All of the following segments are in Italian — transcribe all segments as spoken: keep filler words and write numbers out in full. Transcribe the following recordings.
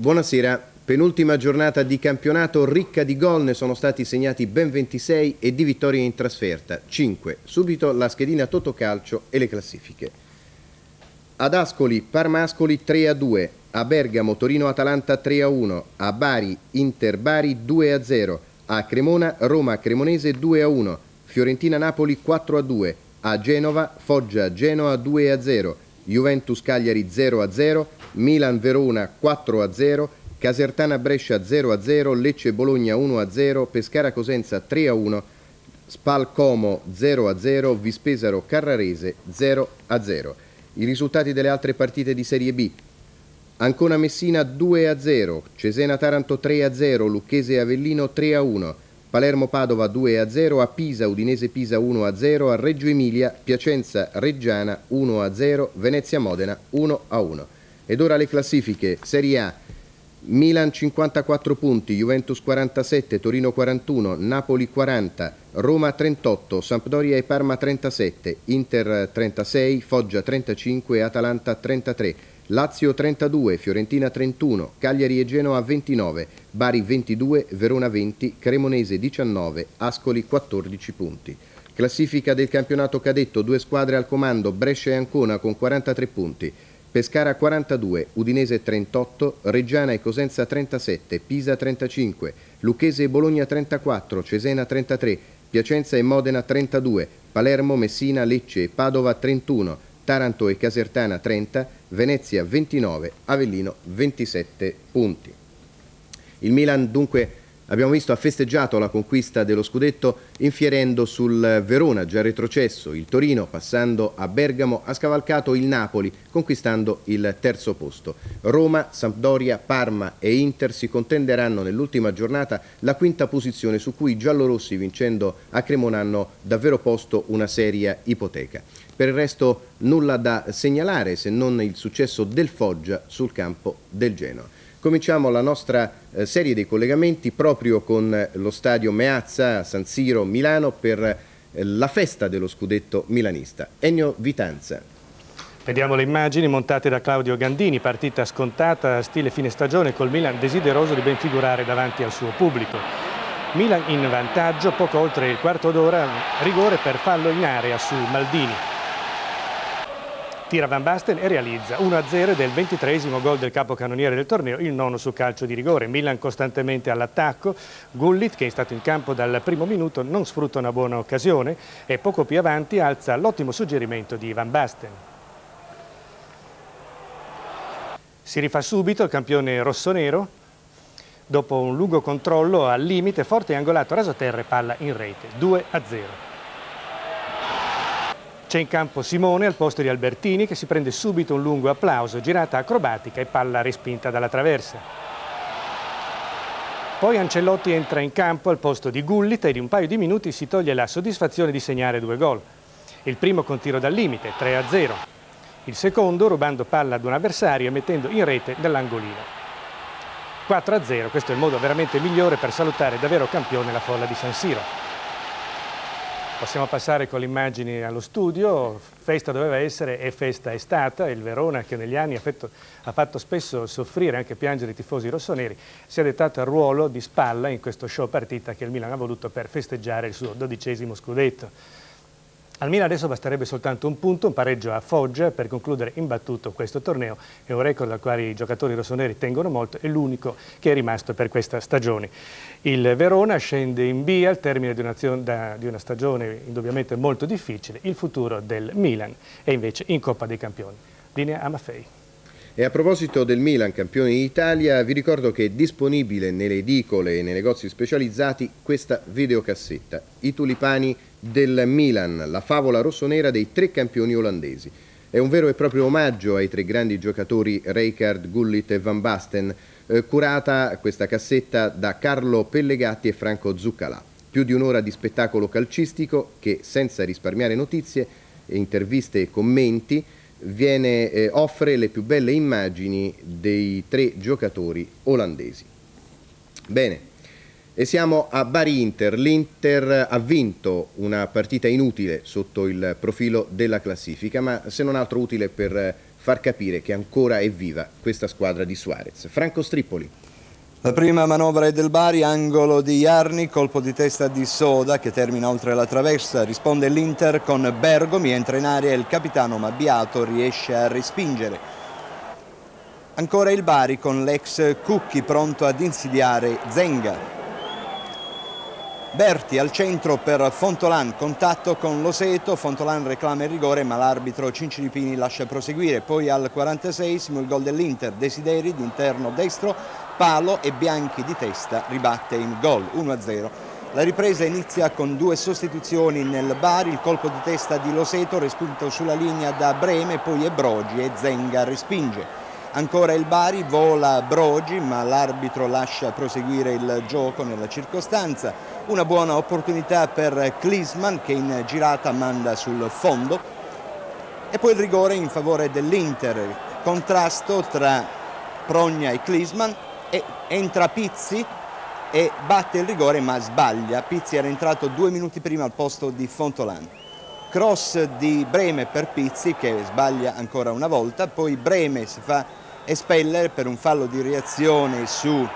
Buonasera, penultima giornata di campionato ricca di gol, ne sono stati segnati ben ventisei e di vittorie in trasferta, cinque. Subito la schedina Totocalcio e le classifiche. Ad Ascoli, Parmascoli tre a due, a Bergamo, Torino-Atalanta tre a uno, a Bari, Inter-Bari due a zero, a Cremona, Roma-Cremonese due a uno, Fiorentina-Napoli quattro a due, a Genova, Foggia-Genoa due a zero, Juventus-Cagliari zero a zero, Milan-Verona quattro a zero, Casertana-Brescia zero a zero, Lecce-Bologna uno a zero, Pescara-Cosenza tre a uno, Spal-Como zero a zero, Vispesaro-Carrarese zero a zero. I risultati delle altre partite di Serie B: Ancona-Messina due a zero, Cesena-Taranto tre a zero, Lucchese-Avellino tre a uno, Palermo-Padova due a zero, a Pisa, Udinese-Pisa uno a zero, a Reggio Emilia, Piacenza-Reggiana uno a zero, Venezia-Modena uno a uno. Ed ora le classifiche. Serie A: Milan cinquantaquattro punti, Juventus quarantasette, Torino quarantuno, Napoli quaranta, Roma trentotto, Sampdoria e Parma trentasette, Inter trentasei, Foggia trentacinque, Atalanta trentatré, Lazio trentadue, Fiorentina trentuno, Cagliari e Genoa ventinove, Bari ventidue, Verona venti, Cremonese diciannove, Ascoli quattordici punti. Classifica del campionato cadetto, due squadre al comando: Brescia e Ancona con quarantatré punti, Pescara quarantadue, Udinese trentotto, Reggiana e Cosenza trentasette, Pisa trentacinque, Lucchese e Bologna trentaquattro, Cesena trentatré, Piacenza e Modena trentadue, Palermo, Messina, Lecce e Padova trentuno, Taranto e Casertana trenta, Venezia ventinove, Avellino ventisette punti. Il Milan, dunque, abbiamo visto, ha festeggiato la conquista dello scudetto infierendo sul Verona, già retrocesso. Il Torino, passando a Bergamo, ha scavalcato il Napoli, conquistando il terzo posto. Roma, Sampdoria, Parma e Inter si contenderanno nell'ultima giornata la quinta posizione, su cui i giallorossi, vincendo a Cremona, hanno davvero posto una seria ipoteca. Per il resto nulla da segnalare, se non il successo del Foggia sul campo del Genoa. Cominciamo la nostra eh, serie dei collegamenti proprio con eh, lo stadio Meazza, San Siro, Milano, per eh, la festa dello scudetto milanista. Ennio Vitanza. Vediamo le immagini montate da Claudio Gandini. Partita scontata, stile fine stagione, col Milan desideroso di ben figurare davanti al suo pubblico. Milan in vantaggio, poco oltre il quarto d'ora, rigore per fallo in area su Maldini. Tira Van Basten e realizza uno a zero del ventitreesimo gol del capocannoniere del torneo, il nono su calcio di rigore. Milan costantemente all'attacco, Gullit, che è stato in campo dal primo minuto, non sfrutta una buona occasione e poco più avanti alza l'ottimo suggerimento di Van Basten. Si rifà subito il campione rossonero, dopo un lungo controllo al limite, forte e angolato, raso a terra e palla in rete, due a zero. C'è in campo Simone al posto di Albertini, che si prende subito un lungo applauso, girata acrobatica e palla respinta dalla traversa. Poi Ancelotti entra in campo al posto di Gullit e in un paio di minuti si toglie la soddisfazione di segnare due gol. Il primo con tiro dal limite, tre a zero. Il secondo rubando palla ad un avversario e mettendo in rete dall'angolino. quattro a zero, questo è il modo veramente migliore per salutare davvero campione la folla di San Siro. Possiamo passare con le immagini allo studio. Festa doveva essere e festa è stata. Il Verona, che negli anni ha fatto, ha fatto spesso soffrire e anche piangere i tifosi rossoneri, si è dettato al ruolo di spalla in questo show partita che il Milan ha voluto per festeggiare il suo dodicesimo scudetto. Al Milan adesso basterebbe soltanto un punto, un pareggio a Foggia, per concludere imbattuto questo torneo. È un record al quale i giocatori rossoneri tengono molto, è l'unico che è rimasto per questa stagione. Il Verona scende in B al termine di una, di una stagione indubbiamente molto difficile. Il futuro del Milan è invece in Coppa dei Campioni. Linea a Maffei. E a proposito del Milan, campione d'Italia, vi ricordo che è disponibile nelle edicole e nei negozi specializzati questa videocassetta, I tulipani del Milan, la favola rossonera dei tre campioni olandesi. È un vero e proprio omaggio ai tre grandi giocatori Rijkaard, Gullit e Van Basten, eh, curata questa cassetta da Carlo Pellegatti e Franco Zuccalà. Più di un'ora di spettacolo calcistico che, senza risparmiare notizie, interviste e commenti, Viene, eh, offre le più belle immagini dei tre giocatori olandesi. Bene, e siamo a Bari Inter. L'Inter ha vinto una partita inutile sotto il profilo della classifica, ma se non altro utile per far capire che ancora è viva questa squadra di Suarez. Franco Strippoli. La prima manovra è del Bari, angolo di Jarni, colpo di testa di Soda che termina oltre la traversa, risponde l'Inter con Bergomi, entra in area il capitano ma Beato riesce a respingere. Ancora il Bari con l'ex Cucchi pronto ad insidiare Zenga. Berti al centro per Fontolan, contatto con Loseto, Fontolan reclama il rigore ma l'arbitro Cinciripini lascia proseguire. Poi al quarantaseiesimo il gol dell'Inter, Desideri d'interno destro, palo e Bianchi di testa ribatte in gol, uno a zero. La ripresa inizia con due sostituzioni nel Bari, il colpo di testa di Loseto respinto sulla linea da Breme, poi è Brogi e Zenga respinge. Ancora il Bari, vola Brogi ma l'arbitro lascia proseguire il gioco nella circostanza. Una buona opportunità per Klinsmann che in girata manda sul fondo e poi il rigore in favore dell'Inter, contrasto tra Progna e Klinsmann. E entra Pizzi e batte il rigore ma sbaglia. Pizzi era entrato due minuti prima al posto di Fontolan. Cross di Breme per Pizzi che sbaglia ancora una volta, poi Breme si fa espellere per un fallo di reazione su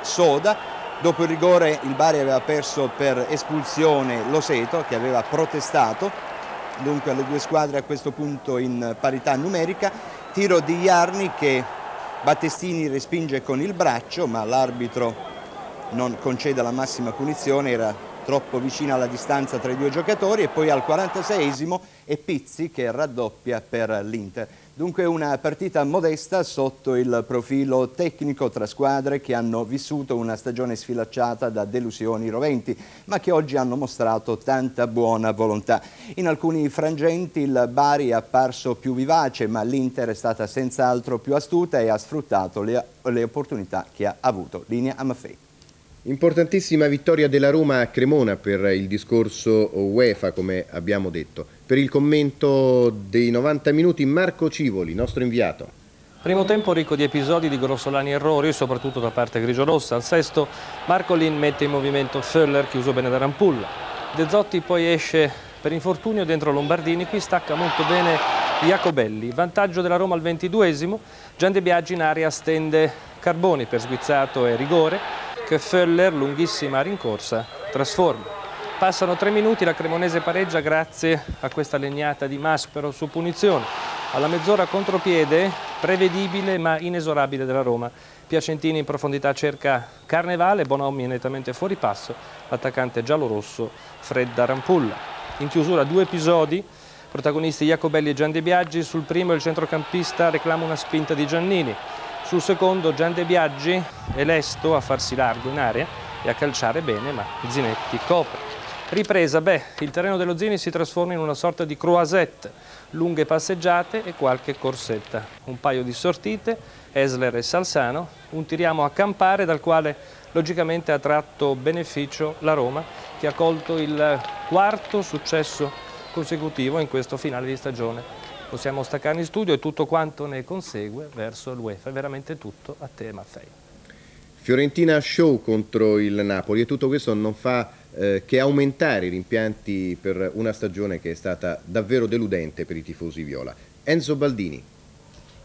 Soda. Dopo il rigore il Bari aveva perso per espulsione Loseto che aveva protestato, dunque le due squadre a questo punto in parità numerica. Tiro di Jarni che Battestini respinge con il braccio ma l'arbitro non concede la massima punizione, era troppo vicina alla distanza tra i due giocatori. E poi al quarantaseiesimo è Pizzi che raddoppia per l'Inter. Dunque una partita modesta sotto il profilo tecnico tra squadre che hanno vissuto una stagione sfilacciata da delusioni roventi ma che oggi hanno mostrato tanta buona volontà. In alcuni frangenti il Bari è apparso più vivace ma l'Inter è stata senz'altro più astuta e ha sfruttato le, le opportunità che ha avuto. Linea a Maffei. Importantissima vittoria della Roma a Cremona per il discorso UEFA, come abbiamo detto. Per il commento dei novanta minuti Marco Civoli, nostro inviato. Primo tempo ricco di episodi, di grossolani errori, soprattutto da parte grigiorossa. Al sesto Marcolin mette in movimento Völler, chiuso bene da Rampulla. De Zotti poi esce per infortunio dentro Lombardini, qui stacca molto bene Iacobelli. Vantaggio della Roma al ventiduesimo, Gian De Biaggi in aria stende Carboni per sguizzato e rigore che Völler, lunghissima rincorsa, trasforma. Passano tre minuti, la Cremonese pareggia grazie a questa legnata di Maspero su punizione. Alla mezz'ora contropiede, prevedibile ma inesorabile della Roma. Piacentini in profondità cerca Carnevale, Bonomi è nettamente fuori passo, l'attaccante giallorosso Fredda Rampulla. In chiusura due episodi, protagonisti Iacobelli e Gian De Biaggi. Sul primo il centrocampista reclama una spinta di Giannini. Sul secondo Gian De Biaggi è lesto a farsi largo in area e a calciare bene, ma Zinetti copre. Ripresa, beh, il terreno dello Zini si trasforma in una sorta di croisette, lunghe passeggiate e qualche corsetta. Un paio di sortite, Esler e Salsano, un tiriamo a campare dal quale logicamente ha tratto beneficio la Roma, che ha colto il quarto successo consecutivo in questo finale di stagione. Possiamo staccare in studio e tutto quanto ne consegue verso l'UEFA, è veramente tutto a te Maffei. Fiorentina show contro il Napoli e tutto questo non fa eh, che aumentare i rimpianti per una stagione che è stata davvero deludente per i tifosi viola. Enzo Baldini.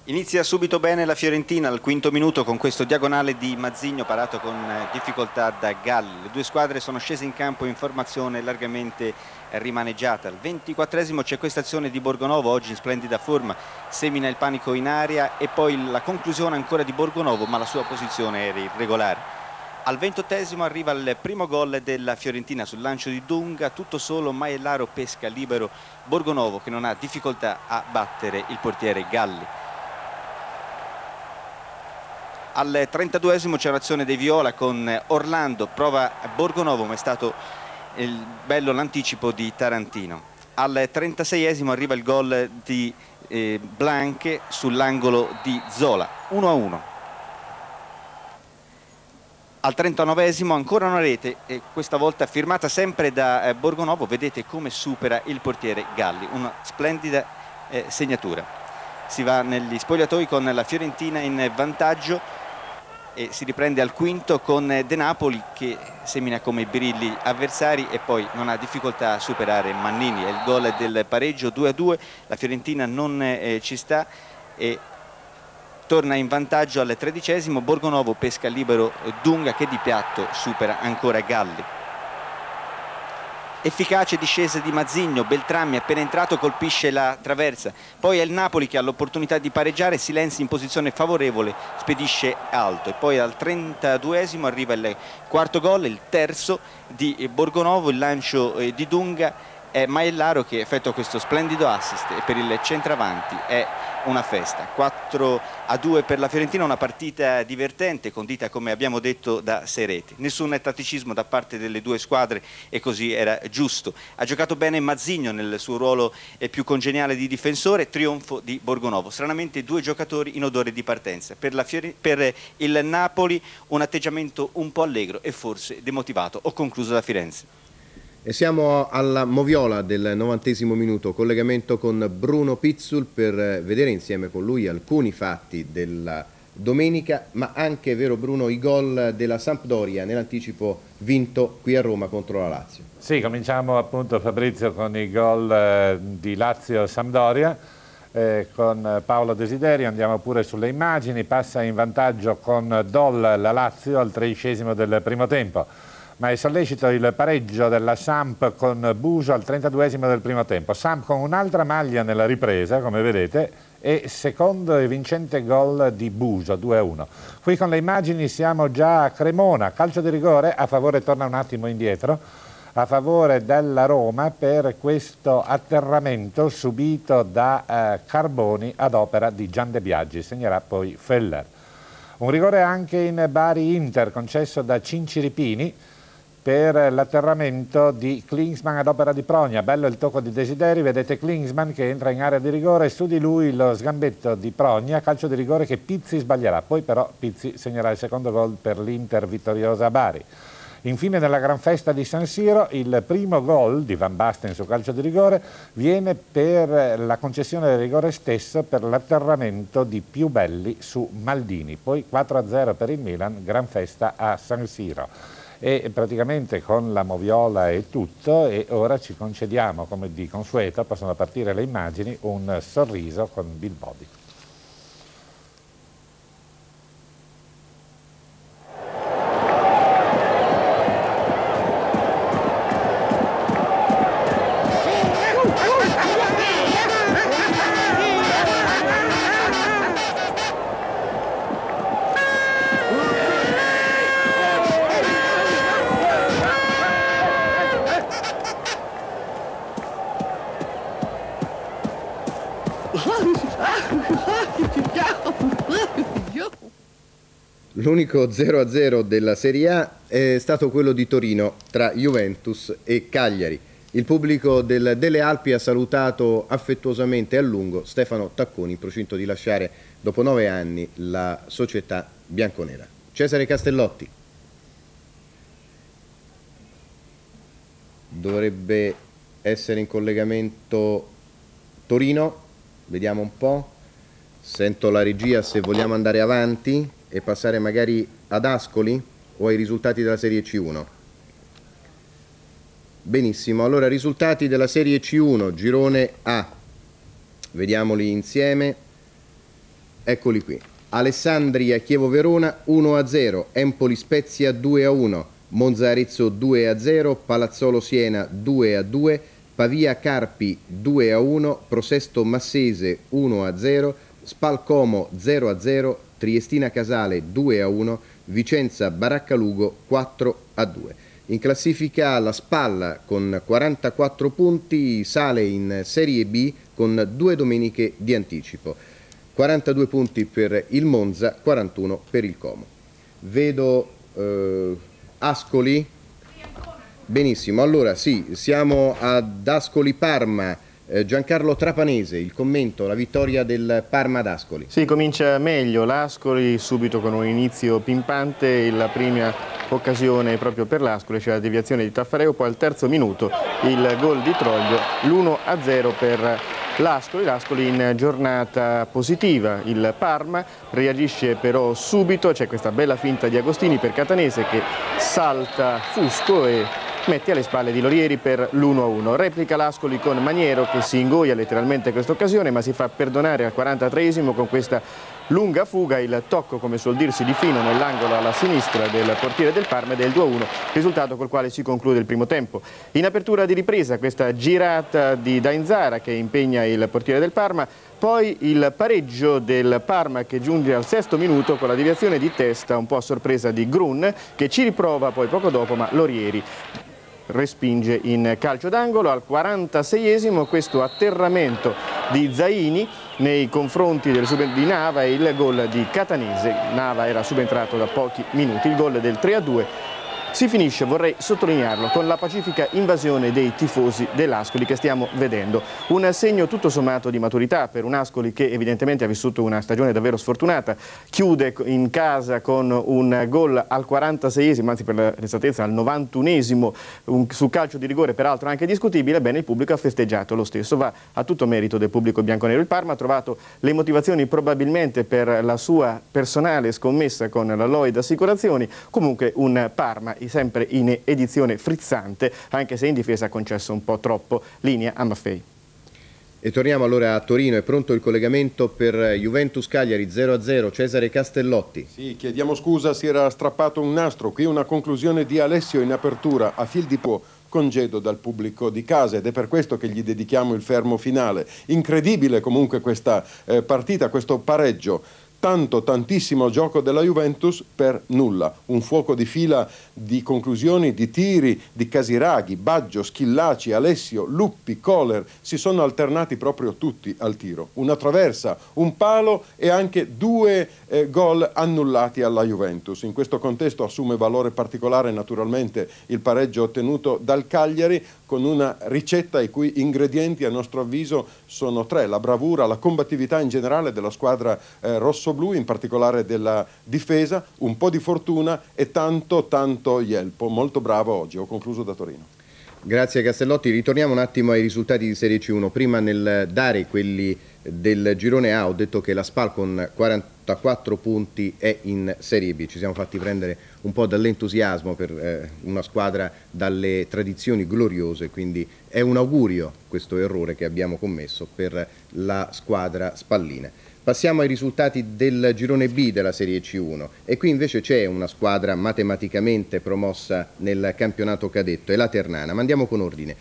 Inizia subito bene la Fiorentina al quinto minuto con questo diagonale di Mazinho parato con difficoltà da Galli. Le due squadre sono scese in campo in formazione largamente rimaneggiata. Al ventiquattresimo c'è questa azione di Borgonovo, oggi in splendida forma, semina il panico in aria e poi la conclusione ancora di Borgonovo ma la sua posizione era irregolare. Al ventottesimo arriva il primo gol della Fiorentina sul lancio di Dunga, tutto solo, Maiellaro pesca libero Borgonovo che non ha difficoltà a battere il portiere Galli. Al trentaduesimo c'è un'azione dei Viola con Orlando, prova Borgonovo ma è stato il bello l'anticipo di Tarantino. Al trentaseiesimo arriva il gol di eh, Blanche sull'angolo di Zola, uno a uno. Al trentanovesimo ancora una rete e questa volta firmata sempre da eh, Borgonovo, vedete come supera il portiere Galli, una splendida eh, segnatura. Si va negli spogliatoi con la Fiorentina in vantaggio e si riprende al quinto con De Napoli che semina come birilli avversari e poi non ha difficoltà a superare Mannini. È il gol del pareggio due a due, la Fiorentina non eh, ci sta, e torna in vantaggio al tredicesimo. Borgonovo pesca libero Dunga, che di piatto supera ancora Galli. Efficace discesa di Mazinho, Beltrami appena entrato colpisce la traversa, poi è il Napoli che ha l'opportunità di pareggiare, Silenzi in posizione favorevole spedisce alto e poi al trentaduesimo arriva il quarto gol, il terzo di Borgonovo, il lancio di Dunga, è Maiellaro che effettua questo splendido assist e per il centravanti è una festa. Quattro a due per la Fiorentina, una partita divertente, condita come abbiamo detto da sei reti. Nessun tatticismo da parte delle due squadre e così era giusto. Ha giocato bene Mazinho nel suo ruolo più congeniale di difensore, trionfo di Borgonovo. Stranamente due giocatori in odore di partenza. Per, la Fiore... per il Napoli un atteggiamento un po' allegro e forse demotivato. Ho concluso da Firenze. E siamo alla moviola del novantesimo minuto, collegamento con Bruno Pizzul per vedere insieme con lui alcuni fatti della domenica, ma anche, vero Bruno, i gol della Sampdoria nell'anticipo vinto qui a Roma contro la Lazio. Sì, cominciamo appunto, Fabrizio, con i gol di Lazio-Sampdoria, eh, con Paolo Desideri. Andiamo pure sulle immagini, passa in vantaggio con Dol la Lazio al tredicesimo del primo tempo. Ma è sollecito il pareggio della Samp con Buso al trentaduesimo del primo tempo. Samp con un'altra maglia nella ripresa, come vedete, e secondo e vincente gol di Buso, due a uno. Qui con le immagini siamo già a Cremona, calcio di rigore a favore, torna un attimo indietro, a favore della Roma per questo atterramento subito da eh, Carboni ad opera di Gian De Biaggi, segnerà poi Völler. Un rigore anche in Bari-Inter concesso da Cinciripini, per l'atterramento di Klinsmann ad opera di Progna. Bello il tocco di Desideri, vedete Klinsmann che entra in area di rigore, su di lui lo sgambetto di Progna, calcio di rigore che Pizzi sbaglierà, poi però Pizzi segnerà il secondo gol per l'Inter vittoriosa a Bari. Infine nella gran festa di San Siro il primo gol di Van Basten su calcio di rigore viene per la concessione del rigore stesso per l'atterramento di Piubelli su Maldini, poi quattro a zero per il Milan, gran festa a San Siro. E praticamente con la moviola è tutto e ora ci concediamo, come di consueto, possono partire le immagini, un sorriso con Bill Body. L'unico zero a zero della Serie A è stato quello di Torino tra Juventus e Cagliari. Il pubblico del, delle Alpi ha salutato affettuosamente a lungo Stefano Tacconi, in procinto di lasciare dopo nove anni la società bianconera. Cesare Castellotti dovrebbe essere in collegamento Torino, vediamo un po', sento la regia se vogliamo andare avanti e passare magari ad Ascoli o ai risultati della Serie C uno. Benissimo, allora risultati della Serie C uno, girone A, vediamoli insieme, eccoli qui. Alessandria Chievo Verona uno a zero, Empoli Spezia due a uno, Monza Arezzo due a zero, Palazzolo Siena due a due, Pavia Carpi due a uno, Prosesto Massese uno a zero, Spalcomo zero a zero, Triestina Casale due a uno, Vicenza Baraccalugo quattro a due. In classifica la Spalla con quarantaquattro punti, sale in Serie B con due domeniche di anticipo. quarantadue punti per il Monza, quarantuno per il Como. Vedo eh, Ascoli. Benissimo, allora sì, siamo ad Ascoli Parma. Giancarlo Trapanese, il commento, la vittoria del Parma ad Ascoli. Sì, comincia meglio l'Ascoli subito con un inizio pimpante, la prima occasione proprio per l'Ascoli, c'è cioè la deviazione di Taffareo, poi al terzo minuto il gol di Troglio, l'uno a zero per l'Ascoli, l'Ascoli in giornata positiva, il Parma reagisce però subito, c'è questa bella finta di Agostini per Catanese che salta Fusco e mette alle spalle di Lorieri per l'uno a uno. Replica l'Ascoli con Maniero che si ingoia letteralmente questa occasione, ma si fa perdonare al quarantatreesimo con questa lunga fuga, il tocco come suol dirsi di fino nell'angolo alla sinistra del portiere del Parma, del due a uno, risultato col quale si conclude il primo tempo. In apertura di ripresa questa girata di Dainzara che impegna il portiere del Parma, poi il pareggio del Parma che giunge al sesto minuto con la deviazione di testa un po' a sorpresa di Grun che ci riprova poi poco dopo, ma Lorieri respinge in calcio d'angolo. Al quarantaseiesimo questo atterramento di Zaini nei confronti del di Nava e il gol di Catanese. Nava era subentrato da pochi minuti. Il gol del tre a due si finisce, vorrei sottolinearlo, con la pacifica invasione dei tifosi dell'Ascoli che stiamo vedendo. Un segno tutto sommato di maturità per un Ascoli che evidentemente ha vissuto una stagione davvero sfortunata. Chiude in casa con un gol al quarantaseiesimo, anzi per l'esattezza al novantunesimo, un, su calcio di rigore peraltro anche discutibile. Bene, il pubblico ha festeggiato lo stesso. Va a tutto merito del pubblico bianconero. Il Parma ha trovato le motivazioni probabilmente per la sua personale scommessa con la Lloyd Assicurazioni. Comunque un Parma sempre in edizione frizzante, anche se in difesa ha concesso un po' troppo. Linea a Maffei. E torniamo allora a Torino, è pronto il collegamento per Juventus Cagliari zero a zero, Cesare Castellotti. Sì, chiediamo scusa, si era strappato un nastro, qui una conclusione di Alessio in apertura a fil di po'. Congedo dal pubblico di casa ed è per questo che gli dedichiamo il fermo finale. Incredibile comunque questa eh, partita, questo pareggio. Tanto, tantissimo gioco della Juventus per nulla. Un fuoco di fila di conclusioni, di tiri, di Casiraghi, Baggio, Schillaci, Alessio, Luppi, Kohler. Si sono alternati proprio tutti al tiro. Una traversa, un palo e anche due eh, gol annullati alla Juventus. In questo contesto assume valore particolare naturalmente il pareggio ottenuto dal Cagliari con una ricetta i cui ingredienti a nostro avviso sono tre. La bravura, la combattività in generale della squadra eh, rosso blu, in particolare della difesa, un po' di fortuna e tanto tanto Ielpo, molto bravo oggi. Ho concluso da Torino. Grazie Castellotti, ritorniamo un attimo ai risultati di Serie C uno. Prima nel dare quelli del girone A ho detto che la Spal con quarantaquattro punti è in Serie B. Ci siamo fatti prendere un po' dall'entusiasmo per eh, una squadra dalle tradizioni gloriose, quindi è un augurio questo errore che abbiamo commesso per la squadra spallina. Passiamo ai risultati del girone B della Serie C uno e qui invece c'è una squadra matematicamente promossa nel campionato cadetto, è la Ternana, ma andiamo con ordine.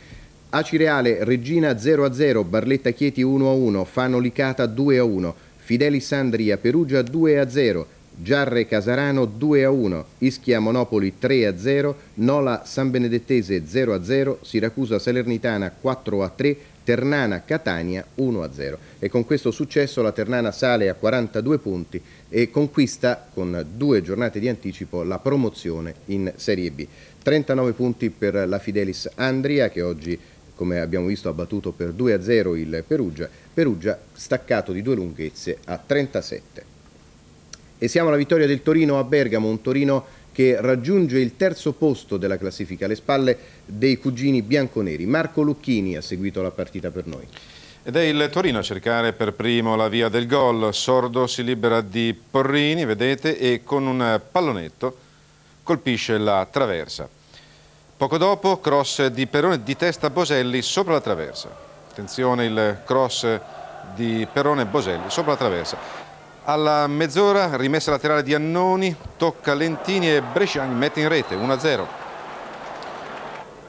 Acireale, Reggina zero a zero, Barletta Chieti uno a uno, Fano Licata due a uno, Fidelis Sandria Perugia due a zero, Giarre Casarano due a uno, Ischia Monopoli tre a zero, Nola San Benedettese zero a zero, Siracusa Salernitana quattro a tre, Ternana Catania uno a zero. E con questo successo la Ternana sale a quarantadue punti e conquista con due giornate di anticipo la promozione in Serie B. trentanove punti per la Fidelis Andria che oggi, come abbiamo visto, ha battuto per due a zero il Perugia. Perugia staccato di due lunghezze a trentasette. E siamo alla vittoria del Torino a Bergamo, un Torino che raggiunge il terzo posto della classifica alle spalle dei cugini bianconeri. Marco Lucchini ha seguito la partita per noi. Ed è il Torino a cercare per primo la via del gol. Sordo si libera di Porrini, vedete, e con un pallonetto colpisce la traversa. Poco dopo cross di Perone di testa Boselli sopra la traversa. Attenzione il cross di Perone Boselli sopra la traversa. Alla mezz'ora, rimessa laterale di Annoni, tocca Lentini e Bresciani mette in rete, uno a zero.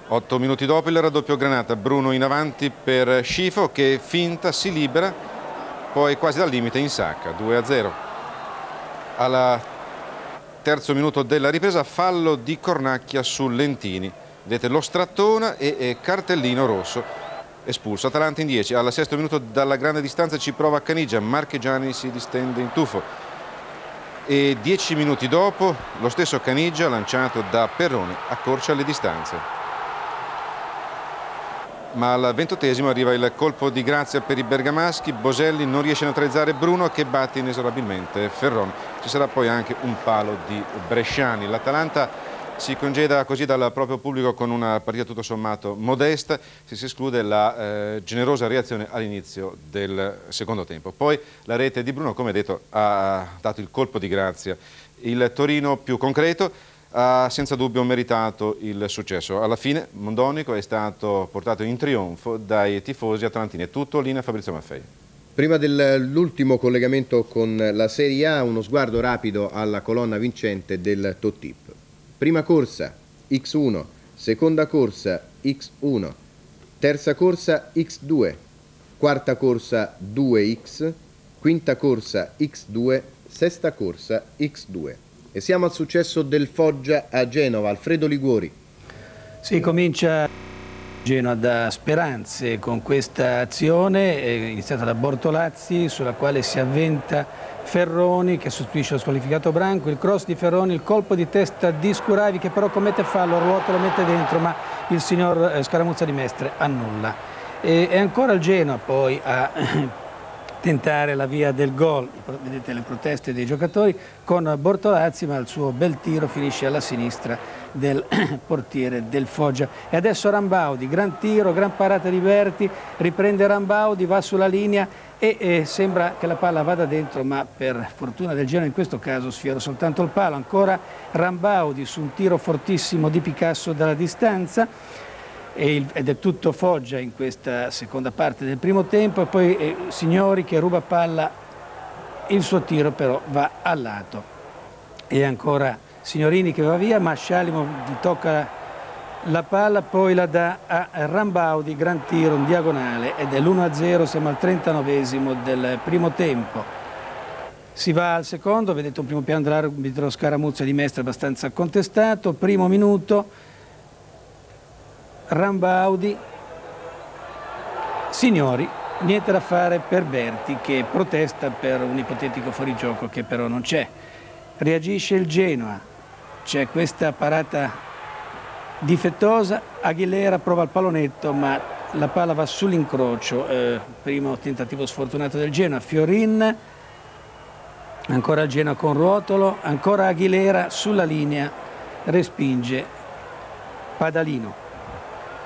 otto minuti dopo il raddoppio granata, Bruno in avanti per Scifo che finta, si libera, poi quasi dal limite in sacca, due a zero. Al terzo minuto della ripresa, fallo di Cornacchia su Lentini. Vedete lo strattona e, e cartellino rosso. Espulso Atalanta in dieci, al sesto minuto dalla grande distanza ci prova Canigia, Marchegiani si distende in tuffo e dieci minuti dopo lo stesso Canigia lanciato da Perrone accorcia le distanze, ma al ventottesimo arriva il colpo di grazia per i bergamaschi. Boselli non riesce a neutralizzare Bruno che batte inesorabilmente Ferron. Ci sarà poi anche un palo di Bresciani. L'Atalanta si congeda così dal proprio pubblico con una partita tutto sommato modesta, se si esclude la eh, generosa reazione all'inizio del secondo tempo. Poi la rete di Bruno, come detto, ha dato il colpo di grazia. Il Torino più concreto ha senza dubbio meritato il successo. Alla fine Mondonico è stato portato in trionfo dai tifosi atlantini. È tutto, linea Fabrizio Maffei. Prima dell'ultimo collegamento con la Serie A, uno sguardo rapido alla colonna vincente del Totip. Prima corsa X uno, seconda corsa X uno, terza corsa X due, quarta corsa due X, quinta corsa X due, sesta corsa X due. E siamo al successo del Foggia a Genova. Alfredo Liguori. Si comincia Genova da speranze con questa azione iniziata da Bortolazzi, sulla quale si avventa Ferroni che sostituisce lo squalificato Branco. Il cross di Ferroni, il colpo di testa di Scuravi che però commette fallo, Ruota lo mette dentro ma il signor Scaramuzza di Mestre annulla. E è ancora il Genoa poi a tentare la via del gol, vedete le proteste dei giocatori con Bortolazzi, ma il suo bel tiro finisce alla sinistra del portiere del Foggia. E adesso Rambaudi, gran tiro, gran parata di Berti, riprende Rambaudi, va sulla linea e eh, sembra che la palla vada dentro, ma per fortuna del Genoa in questo caso sfiora soltanto il palo. Ancora Rambaudi su un tiro fortissimo di Picasso dalla distanza. Ed è tutto Foggia in questa seconda parte del primo tempo. E poi eh, Signori che ruba palla, il suo tiro però va a lato e ancora Signorini che va via, ma Scialimo gli tocca la palla, poi la dà a Rambaudi, gran tiro in diagonale ed è l'uno a zero, siamo al trentanovesimo del primo tempo. Si va al secondo, vedete un primo piano dell'arbitro Scaramuzza di Mestre abbastanza contestato. Primo minuto Rambaudi, Signori, niente da fare per Berti che protesta per un ipotetico fuorigioco che però non c'è. Reagisce il Genoa, c'è questa parata difettosa, Aguilera prova il pallonetto ma la palla va sull'incrocio, eh, primo tentativo sfortunato del Genoa. Fiorin, ancora il Genoa con Ruotolo, ancora Aguilera sulla linea, respinge Padalino.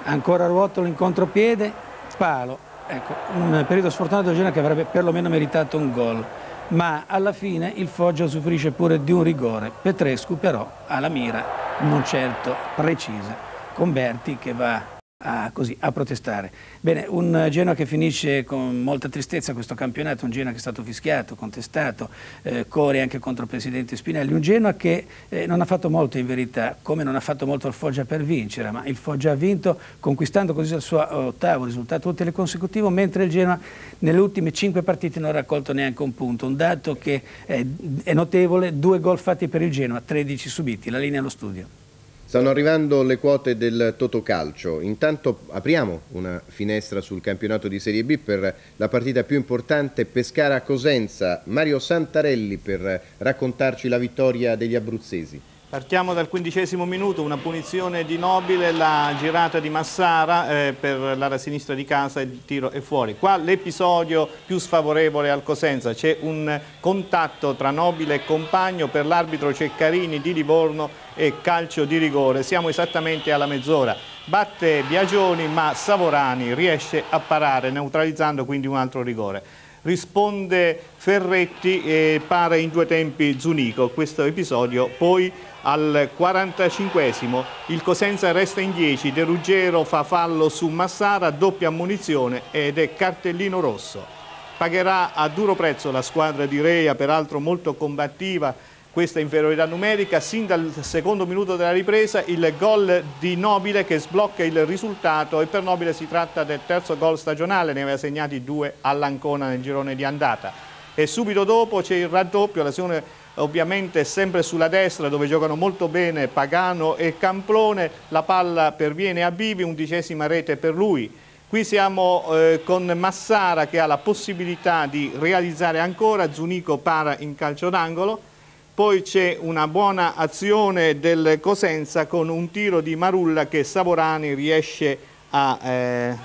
Ancora Ruotolo in contropiede, palo. Ecco, un periodo sfortunato del Genoa che avrebbe perlomeno meritato un gol. Ma alla fine il Foggia soffrisce pure di un rigore. Petrescu però ha la mira non certo precisa, con Berti che va a, così, a protestare. Bene, un Genoa che finisce con molta tristezza questo campionato, un Genoa che è stato fischiato, contestato, eh, Cori anche contro il presidente Spinelli, un Genoa che eh, non ha fatto molto in verità, come non ha fatto molto il Foggia per vincere, ma il Foggia ha vinto conquistando così il suo ottavo risultato utile consecutivo, mentre il Genoa nelle ultime cinque partite non ha raccolto neanche un punto, un dato che è, è notevole, due gol fatti per il Genoa, tredici subiti. La linea allo studio. Stanno arrivando le quote del Totocalcio, intanto apriamo una finestra sul campionato di Serie B per la partita più importante, Pescara-Cosenza. Mario Santarelli per raccontarci la vittoria degli abruzzesi. Partiamo dal quindicesimo minuto, una punizione di Nobile, la girata di Massara eh, per l'area sinistra di casa e il tiro è fuori. Qua l'episodio più sfavorevole al Cosenza, c'è un contatto tra Nobile e compagno, per l'arbitro Ceccarini di Livorno e calcio di rigore. Siamo esattamente alla mezz'ora. Batte Biagioni ma Savorani riesce a parare, neutralizzando quindi un altro rigore. Risponde Ferretti e pare in due tempi Zunico. Questo episodio poi al quarantacinquesimo il Cosenza resta in dieci, De Ruggero fa fallo su Massara, doppia ammonizione ed è cartellino rosso. Pagherà a duro prezzo la squadra di Rea, peraltro molto combattiva, questa inferiorità numerica. Sin dal secondo minuto della ripresa il gol di Nobile che sblocca il risultato, e per Nobile si tratta del terzo gol stagionale, ne aveva segnati due all'Ancona nel girone di andata. E subito dopo c'è il raddoppio, l'azione ovviamente sempre sulla destra dove giocano molto bene Pagano e Camplone, la palla perviene a Bivi, undicesima rete per lui. Qui siamo eh, con Massara che ha la possibilità di realizzare ancora, Zunico para in calcio d'angolo. Poi c'è una buona azione del Cosenza con un tiro di Marulla che Savorani riesce a eh,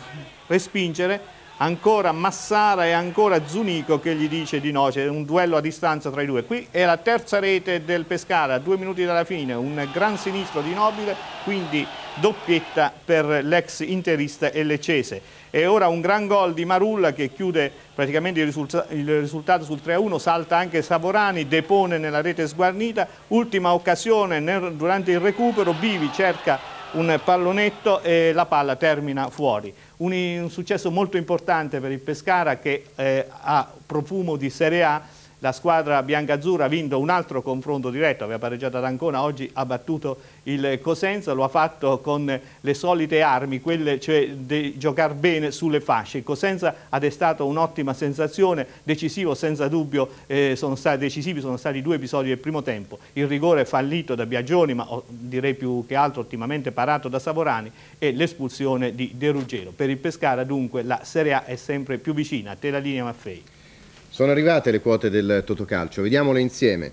respingere. ancora Massara e ancora Zunico che gli dice di no, c'è un duello a distanza tra i due. Qui è la terza rete del Pescara, due minuti dalla fine, un gran sinistro di Nobile, quindi doppietta per l'ex interista e leccese. E ora un gran gol di Marulla che chiude praticamente il, risulta il risultato sul tre a uno, salta anche Savorani, depone nella rete sguarnita, ultima occasione nel, durante il recupero, Bivi cerca un pallonetto e la palla termina fuori. Un, un successo molto importante per il Pescara che eh, ha profumo di Serie A. La squadra biancazzurra ha vinto un altro confronto diretto, aveva pareggiato ad Ancona, oggi ha battuto il Cosenza, lo ha fatto con le solite armi, quelle cioè di giocare bene sulle fasce. Il Cosenza ha destato un'ottima sensazione, decisivo senza dubbio, eh, sono stati, decisivi sono stati due episodi del primo tempo, il rigore fallito da Biagioni, ma direi più che altro ottimamente parato da Savorani, e l'espulsione di De Ruggero. Per il Pescara dunque la Serie A è sempre più vicina. A te la linea, Maffei. Sono arrivate le quote del Totocalcio, vediamole insieme.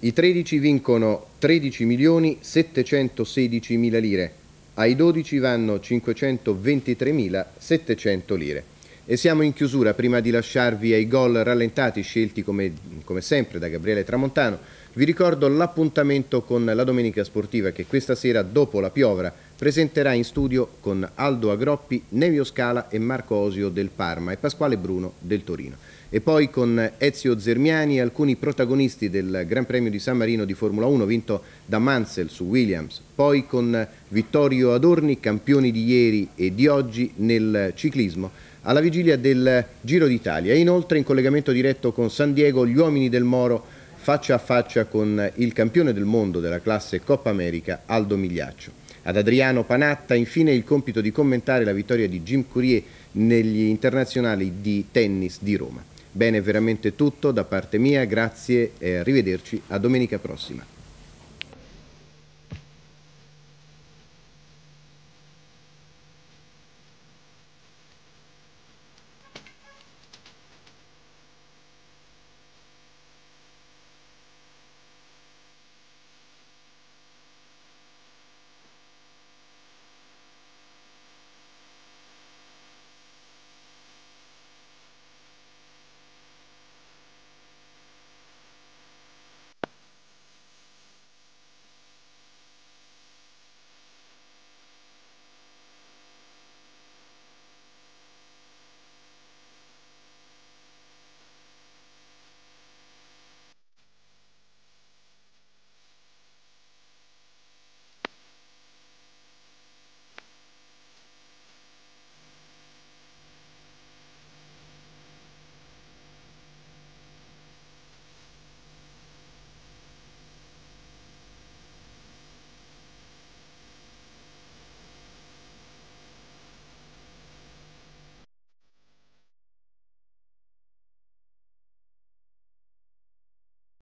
I tredici vincono tredici milioni settecentosedicimila lire, ai dodici vanno cinquecentoventitremilasettecento lire. E siamo in chiusura, prima di lasciarvi ai gol rallentati scelti come, come sempre da Gabriele Tramontano, vi ricordo l'appuntamento con la Domenica Sportiva che questa sera dopo la piovra presenterà in studio con Aldo Agroppi, Nevio Scala e Marco Osio del Parma e Pasquale Bruno del Torino. E poi con Ezio Zermiani alcuni protagonisti del Gran Premio di San Marino di Formula uno vinto da Mansell su Williams, poi con Vittorio Adorni, campioni di ieri e di oggi nel ciclismo, alla vigilia del Giro d'Italia. E inoltre in collegamento diretto con San Diego gli uomini del Moro faccia a faccia con il campione del mondo della classe Coppa America Aldo Migliaccio. Ad Adriano Panatta infine il compito di commentare la vittoria di Jim Courier negli internazionali di tennis di Roma. Bene, veramente tutto da parte mia, grazie e arrivederci a domenica prossima.